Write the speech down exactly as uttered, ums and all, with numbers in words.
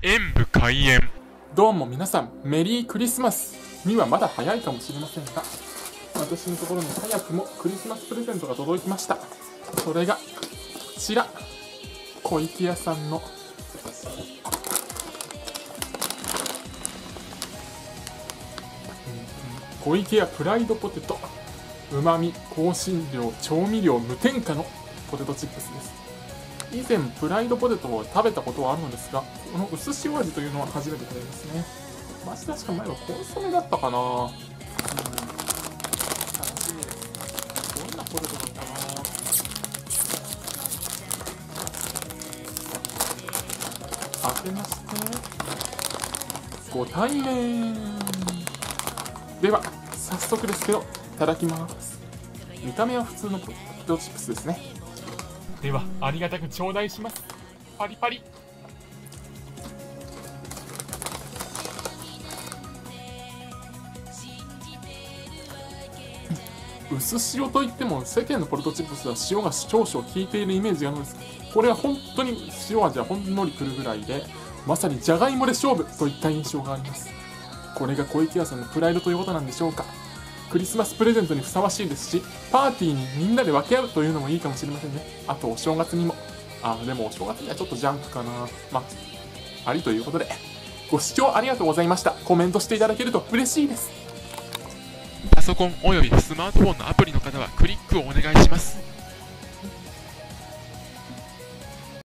演舞開演。どうも皆さん、メリークリスマスにはまだ早いかもしれませんが、私のところに早くもクリスマスプレゼントが届きました。それがこちら、小池屋さんの小池屋プライドポテト、うまみ、香辛料、調味料無添加のポテトチップスです。以前プライドポテトを食べたことはあるのですが、この薄塩味というのは初めて食べますね。まあ、確か前はコンソメだったかな。うん、楽しみです。どんなポテトなんだろうな。開けまして、ご対面。では早速ですけど、いただきます。見た目は普通のポテトチップスですね。では、ありがたく頂戴します。パリパリ。薄塩といっても、世間のポテトチップスは塩が少々効いているイメージがあるんです。これは本当に塩味はほんのりくるぐらいで、まさにじゃがいもで勝負といった印象があります。これが小池屋さんのプライドということなんでしょうか。クリスマスプレゼントにふさわしいですし、パーティーにみんなで分け合うというのもいいかもしれませんね。あとお正月にも。あ、でもお正月にはちょっとジャンクかな。まあ、ありということで、ご視聴ありがとうございました。コメントしていただけると嬉しいです。パソコンおよびスマートフォンのアプリの方はクリックをお願いします。